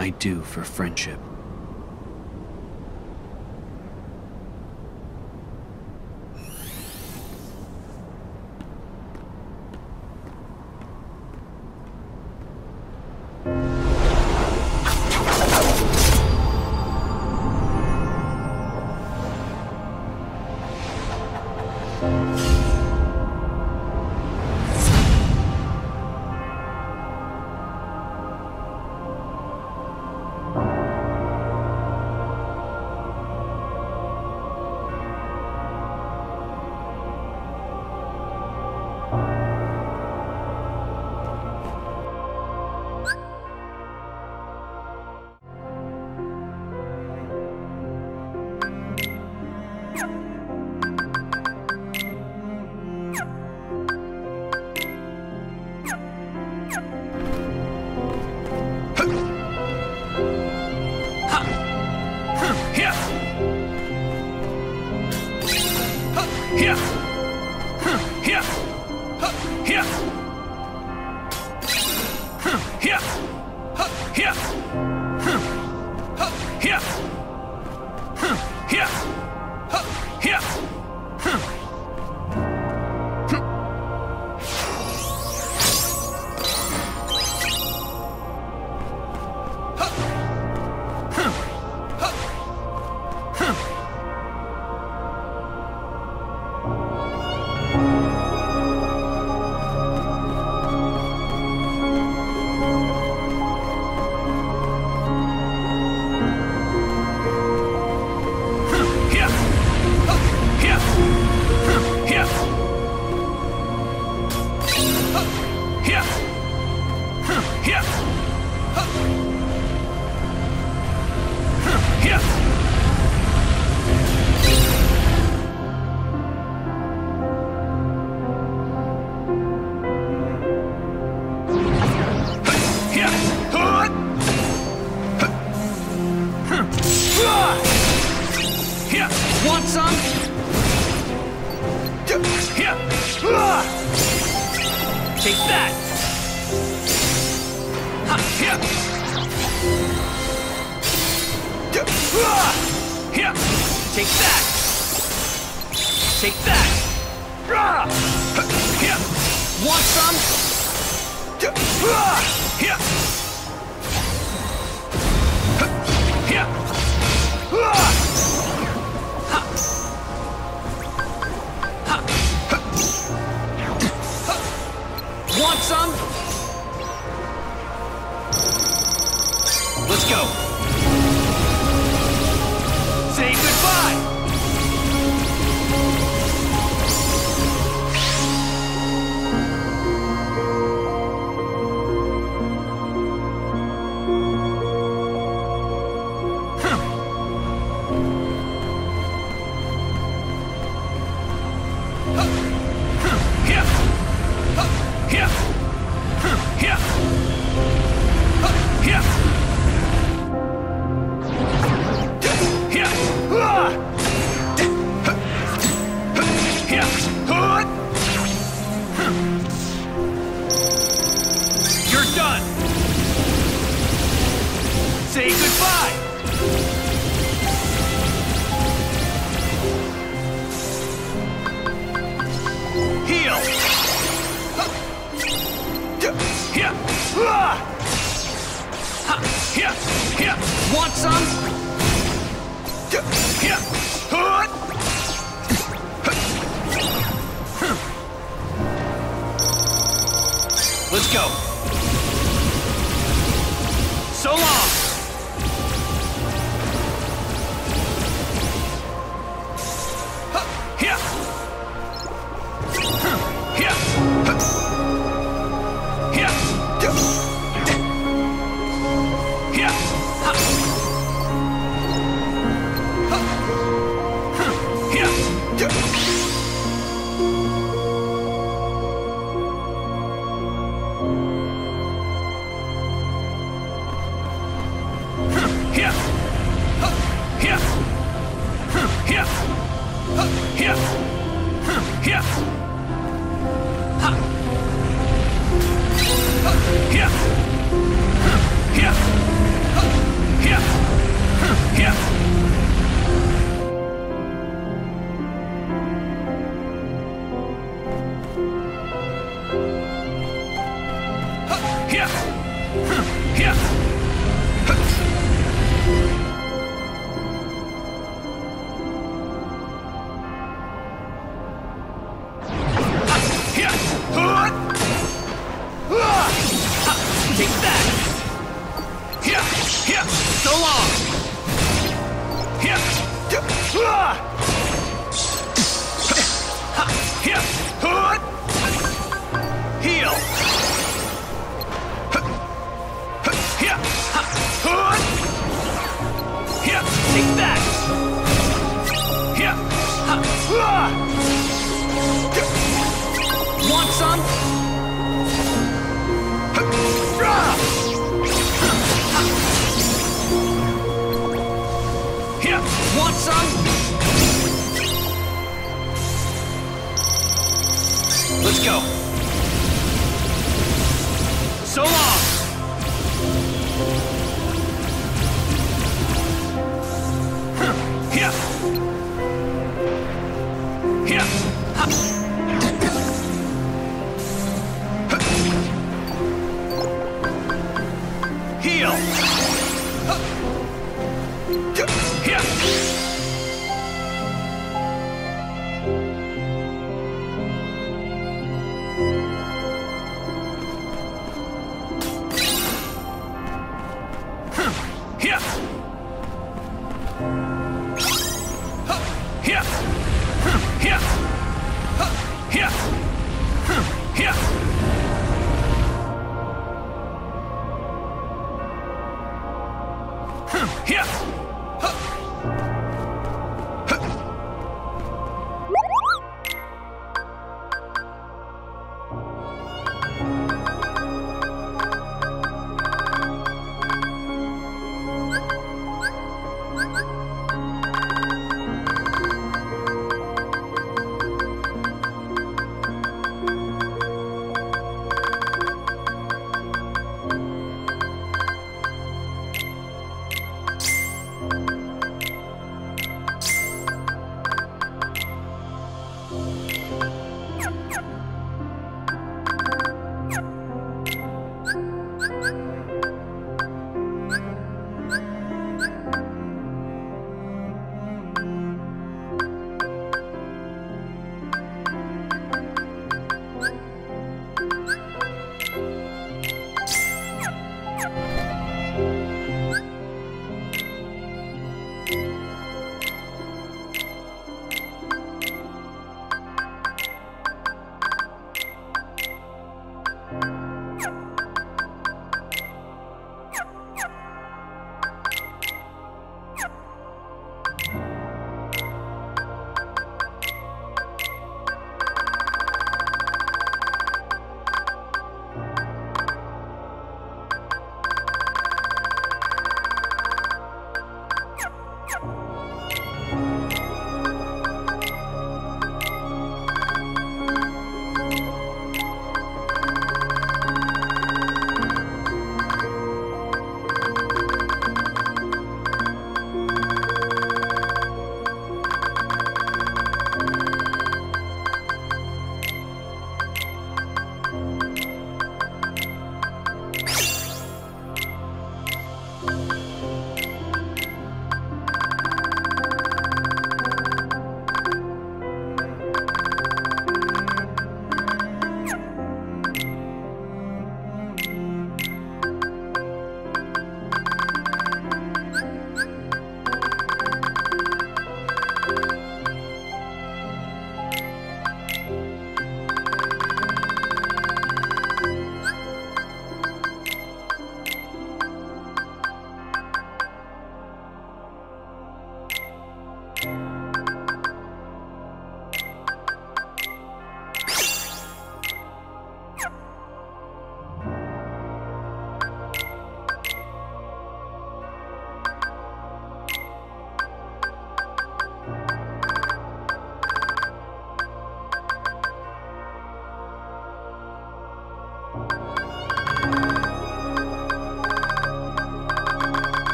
I do for friendship. so long! Heal! Take that! Want some? Want some? Let's go! So long!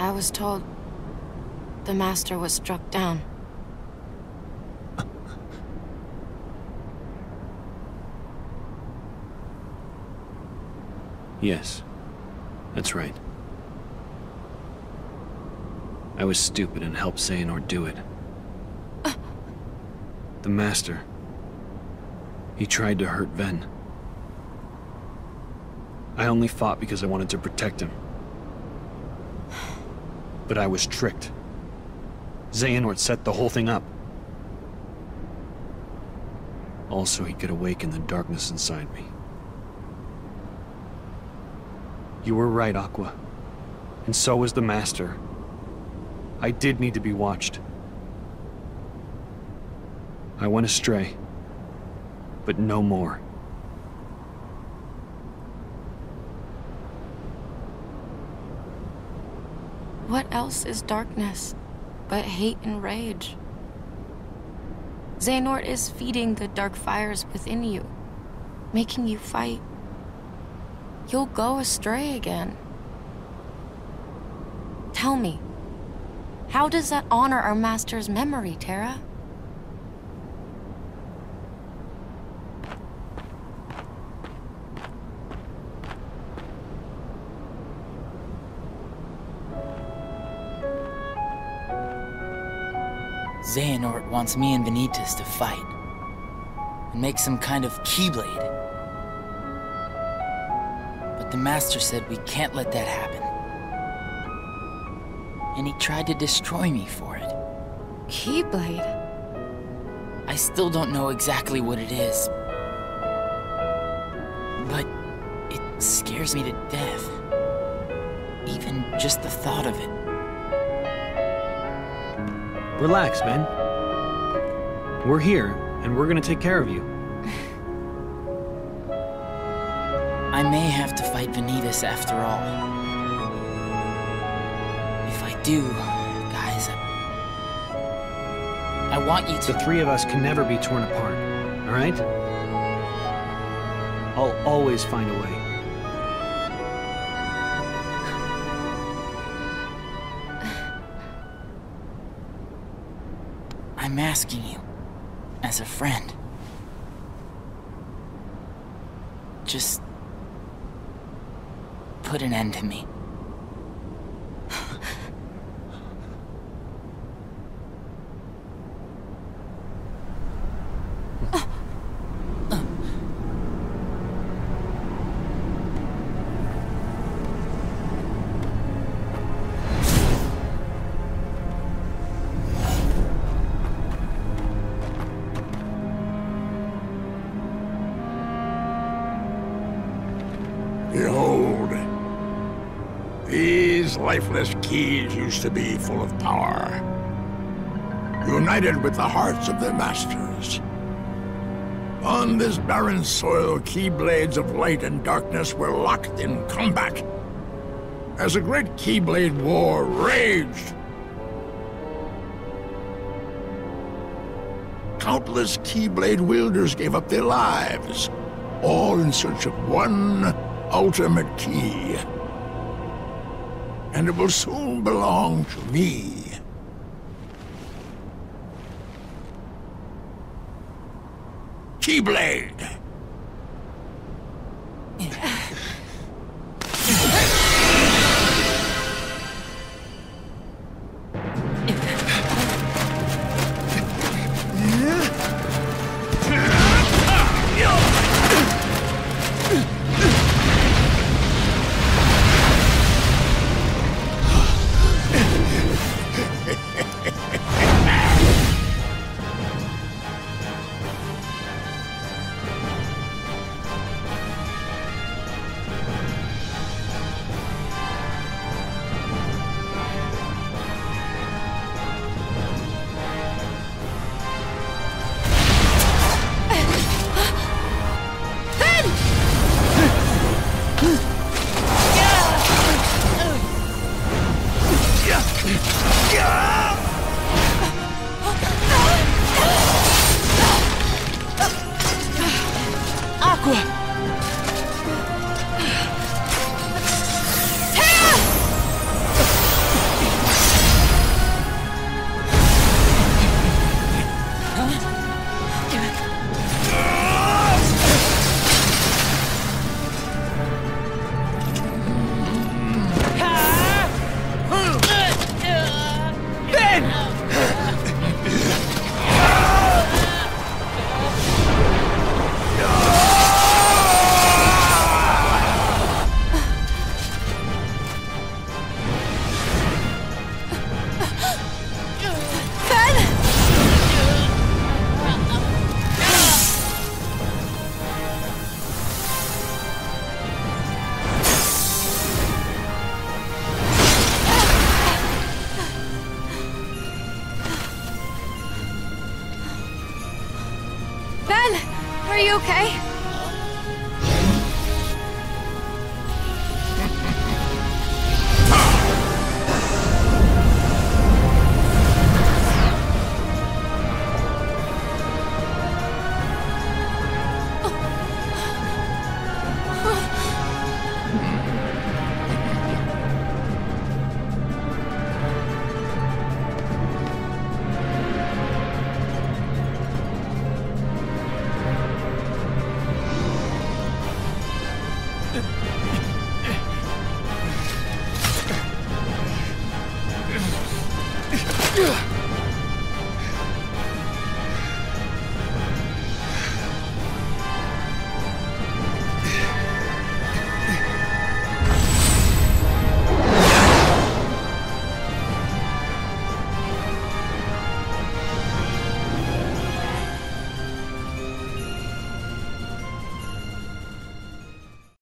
I was told the master was struck down. Yes, that's right. I was stupid and helped Xehanort do it. The master, he tried to hurt Ven. I only fought because I wanted to protect him. But I was tricked. Xehanort set the whole thing up. Also, he could awaken the darkness inside me. You were right, Aqua. And so was the master. I did need to be watched. I went astray, but no more. What else is darkness but hate and rage? Xehanort is feeding the dark fires within you, making you fight. You'll go astray again. Tell me, how does that honor our master's memory, Terra? Xehanort wants me and Vanitas to fight, and make some kind of Keyblade. But the Master said we can't let that happen. And he tried to destroy me for it. Keyblade? I still don't know exactly what it is. But it scares me to death. Even just the thought of it. Relax, Ven. We're here, and we're gonna take care of you. I may have to fight Vanitas after all. If I do, guys, I want you to— The three of us can never be torn apart, all right? I'll always find a way. I'm asking you, as a friend, just put an end to me. Lifeless keys used to be full of power, united with the hearts of their masters. On this barren soil, keyblades of light and darkness were locked in combat, as a great keyblade war raged. Countless keyblade wielders gave up their lives, all in search of one ultimate key. And it will soon belong to me. Keyblade! okay?